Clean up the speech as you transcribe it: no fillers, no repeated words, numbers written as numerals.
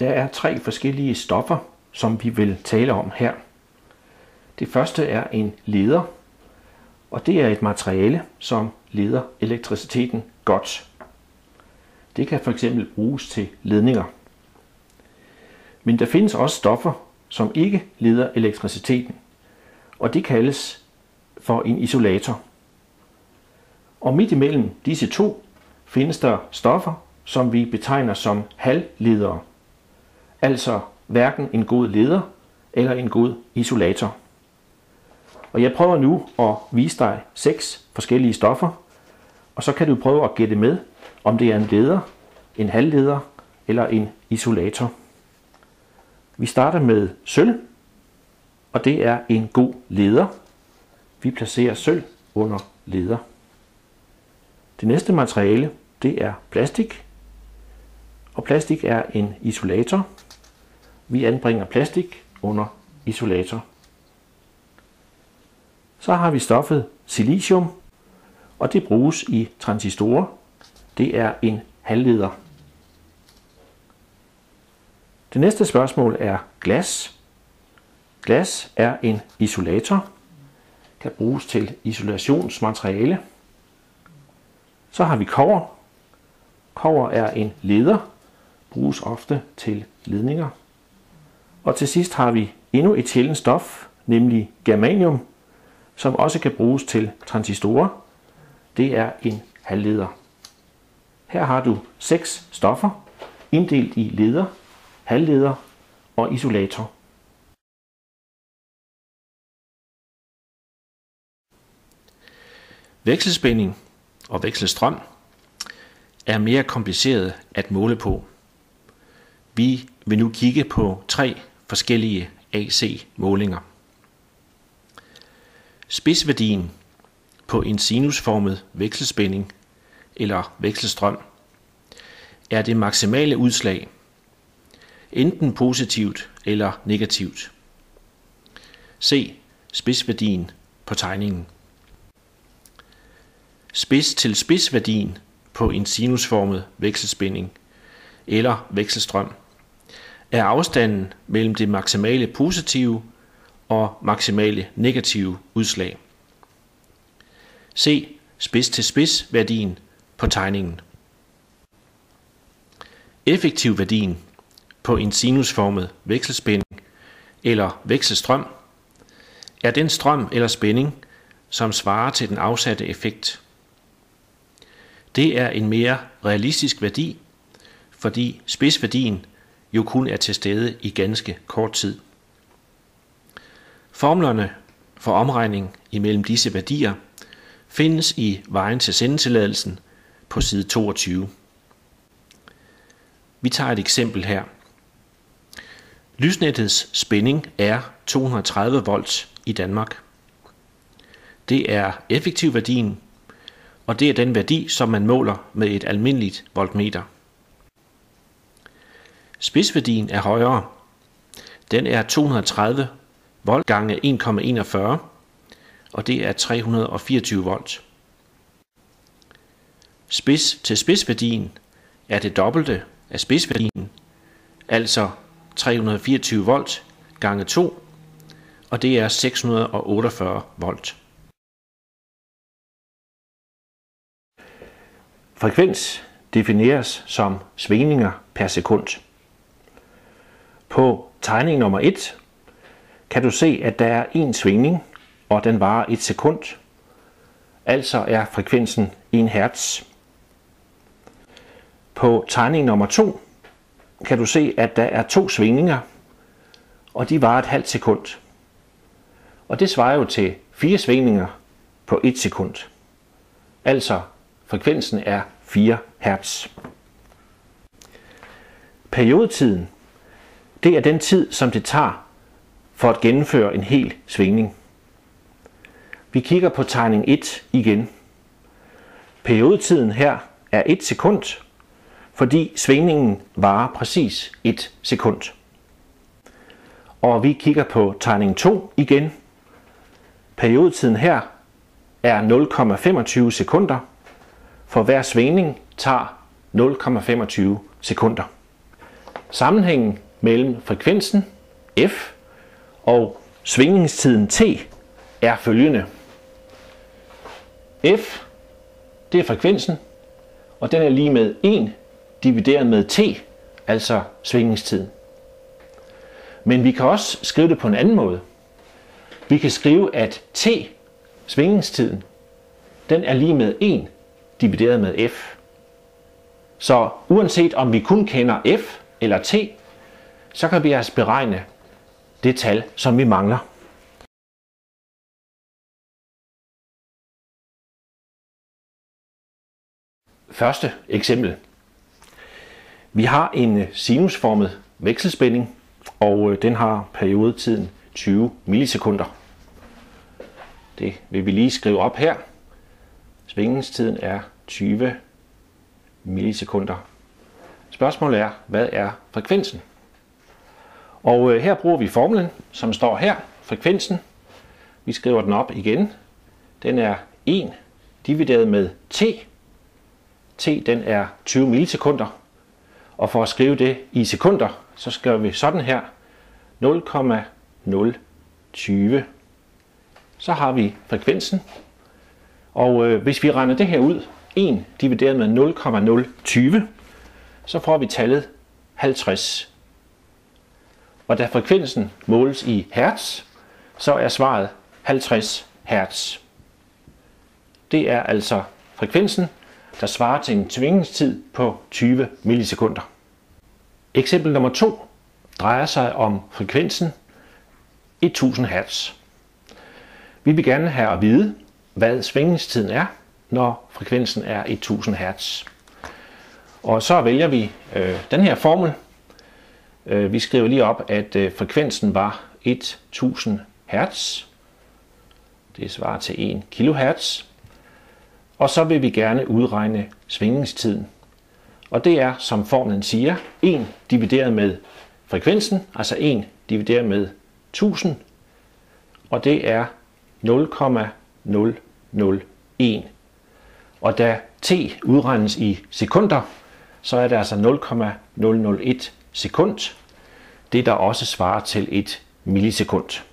Der er tre forskellige stoffer, som vi vil tale om her. Det første er en leder, og det er et materiale, som leder elektriciteten godt. Det kan fx bruges til ledninger. Men der findes også stoffer, som ikke leder elektriciteten, og det kaldes for en isolator. Og midt imellem disse to findes der stoffer, som vi betegner som halvledere, altså hverken en god leder eller en god isolator. Og jeg prøver nu at vise dig 6 forskellige stoffer, og så kan du prøve at gætte med, om det er en leder, en halvleder eller en isolator. Vi starter med sølv, og det er en god leder. Vi placerer sølv under leder. Det næste materiale, det er plastik, og plastik er en isolator. Vi anbringer plastik under isolator. Så har vi stoffet silicium, og det bruges i transistorer. Det er en halvleder. Det næste spørgsmål er glas. Glas er en isolator, kan bruges til isolationsmateriale. Så har vi kobber. Kobber er en leder, bruges ofte til ledninger. Og til sidst har vi endnu et sjældent stof, nemlig germanium, som også kan bruges til transistorer. Det er en halvleder. Her har du 6 stoffer, inddelt i leder, halvleder og isolator. Vekselspænding og vekselstrøm er mere kompliceret at måle på. Vi vil nu kigge på 3 forskellige AC-målinger. Spidsværdien på en sinusformet vekselspænding eller vekselstrøm er det maksimale udslag, enten positivt eller negativt. Se spidsværdien på tegningen. Spids-til-spidsværdien på en sinusformet vekselspænding eller vekselstrøm er afstanden mellem det maksimale positive og maksimale negative udslag. Se spids-til-spidsværdien på tegningen. Effektiv værdien på en sinusformet vekselspænding eller vekselstrøm er den strøm eller spænding, som svarer til den afsatte effekt. Det er en mere realistisk værdi, fordi spidsværdien jo kun er til stede i ganske kort tid. Formlerne for omregning imellem disse værdier findes i vejen til sendetilladelsen på side 22. Vi tager et eksempel her. Lysnettets spænding er 230 volt i Danmark. Det er effektiv værdien, og det er den værdi, som man måler med et almindeligt voltmeter. Spidsværdien er højere. Den er 230 volt gange 1,41, og det er 324 volt. Spids-til-spidsværdien er det dobbelte af spidsværdien, altså 324 volt gange 2, og det er 648 volt. Frekvens defineres som svingninger per sekund. På tegning nummer 1 kan du se, at der er én svingning, og den varer 1 sekund. Altså er frekvensen 1 hertz. På tegning nummer 2 kan du se, at der er 2 svingninger, og de varer et halvt sekund. Og det svarer jo til 4 svingninger på 1 sekund. Altså frekvensen er 4 hertz. Periodetiden, det er den tid, som det tager for at gennemføre en hel svingning. Vi kigger på tegning 1 igen. Periodetiden her er 1 sekund, fordi svingningen varer præcis 1 sekund. Og vi kigger på tegning 2 igen. Periodetiden her er 0,25 sekunder, for hver svingning tager 0,25 sekunder. sammenhængen mellem frekvensen f og svingningstiden t er følgende. F, det er frekvensen, og den er lige med 1 divideret med t, altså svingningstiden. Men vi kan også skrive det på en anden måde. Vi kan skrive, at t, svingningstiden, den er lige med 1 divideret med f. Så uanset om vi kun kender f eller t, så kan vi altså beregne det tal, som vi mangler. Første eksempel. Vi har en sinusformet vekselspænding, og den har periodetiden 20 millisekunder. Det vil vi lige skrive op her. Svingningstiden er 20 millisekunder. Spørgsmålet er, hvad er frekvensen? Og her bruger vi formlen, som står her, frekvensen. Vi skriver den op igen. Den er 1 divideret med t. T den er 20 millisekunder. Og for at skrive det i sekunder, så skriver vi sådan her, 0,020. Så har vi frekvensen. Og hvis vi regner det her ud, 1 divideret med 0,020, så får vi tallet 50. Og da frekvensen måles i hertz, så er svaret 50 hertz. Det er altså frekvensen, der svarer til en svingningstid på 20 millisekunder. Eksempel nummer 2 drejer sig om frekvensen 1000 hertz. Vi vil gerne have at vide, hvad svingningstiden er, når frekvensen er 1000 hertz. Og så vælger vi den her formel. Vi skriver lige op, at frekvensen var 1000 hertz. Det svarer til 1 kilohertz. Og så vil vi gerne udregne svingningstiden. Og det er, som formlen siger, 1 divideret med frekvensen, altså 1 divideret med 1000. Og det er 0,001. Og da t udregnes i sekunder, så er det altså 0,001 sekund. Det der også svarer til 1 millisekund.